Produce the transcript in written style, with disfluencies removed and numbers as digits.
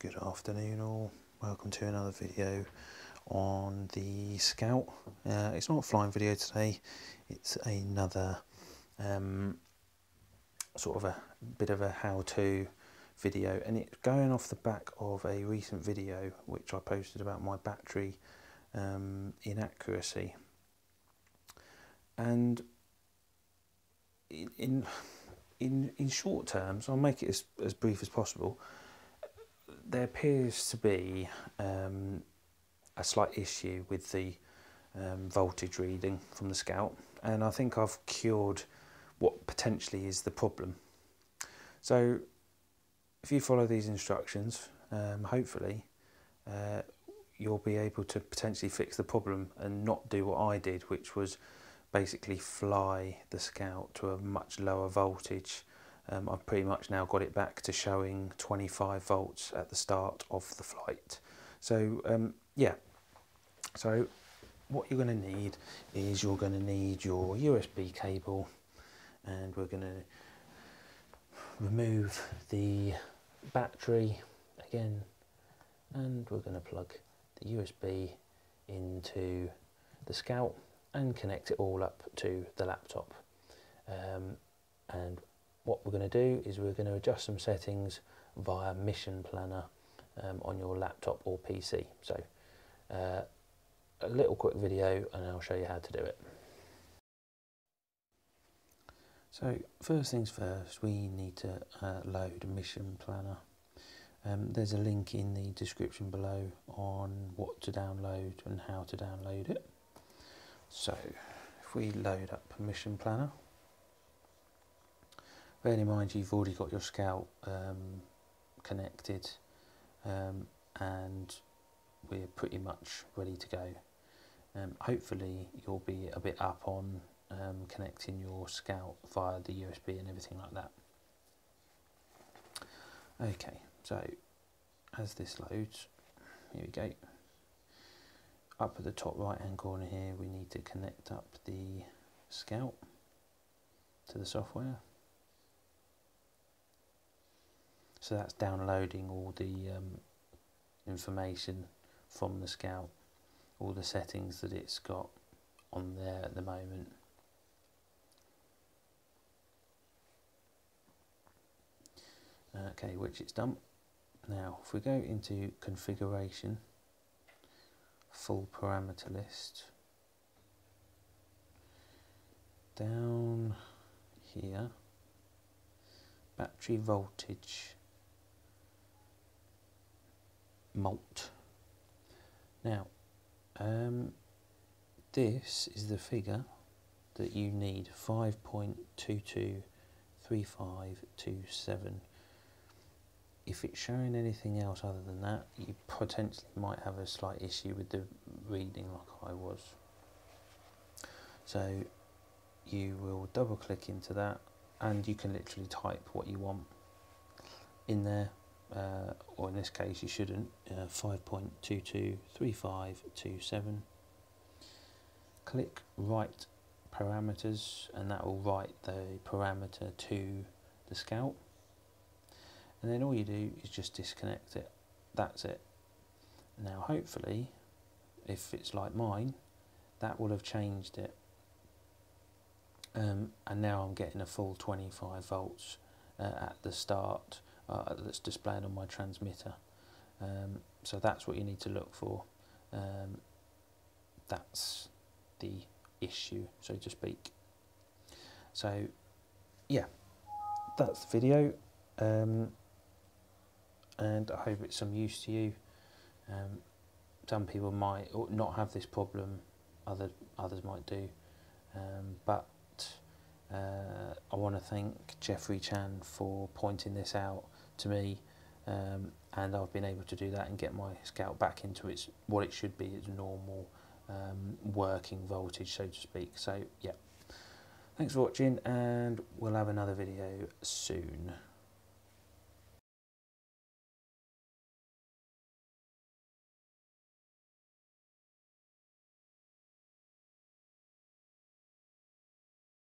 Good afternoon all, welcome to another video on the Scout. It's not a flying video today, it's another sort of a bit of a how-to video, and it's going off the back of a recent video which I posted about my battery inaccuracy. And in short terms, I'll make it as brief as possible. There appears to be a slight issue with the voltage reading from the Scout, and I think I've cured what potentially is the problem. So if you follow these instructions, hopefully you'll be able to potentially fix the problem and not do what I did, which was basically fly the Scout to a much lower voltage. I've pretty much now got it back to showing 25 volts at the start of the flight. So yeah, so what you're going to need is you're going to need your USB cable, and we're going to remove the battery again, and we're going to plug the USB into the Scout and connect it all up to the laptop. And what we're going to do is we're going to adjust some settings via Mission Planner on your laptop or PC. So a little quick video and I'll show you how to do it. So first things first, we need to load Mission Planner. There's a link in the description below on what to download and how to download it. So if we load up Mission Planner, bear in mind you've already got your Scout connected, and we're pretty much ready to go. Hopefully you'll be a bit up on connecting your Scout via the USB and everything like that. Okay, so as this loads, here we go. Up at the top right hand corner here, we need to connect up the Scout to the software. So that's downloading all the information from the Scout, all the settings that it's got on there at the moment. Okay, which it's done. Now if we go into configuration, full parameter list, down here, battery voltage, mult. Now this is the figure that you need, 5.223527. If it's showing anything else other than that, you potentially might have a slight issue with the reading like I was. So you will double click into that and you can literally type what you want in there. Or in this case you shouldn't, 5.223527. Click write parameters and that will write the parameter to the Scout, and then all you do is just disconnect it. That's it. Now hopefully, if it's like mine, that will have changed it, and now I'm getting a full 25 volts at the start. That's displayed on my transmitter. So that's what you need to look for. That's the issue, so to speak. So yeah, that's the video, and I hope it's some use to you. Some people might not have this problem, others might do, but I want to thank Jeffrey Chan for pointing this out to me, and I've been able to do that and get my Scout back into what it should be, its normal working voltage, so to speak. So yeah, thanks for watching, and we'll have another video soon.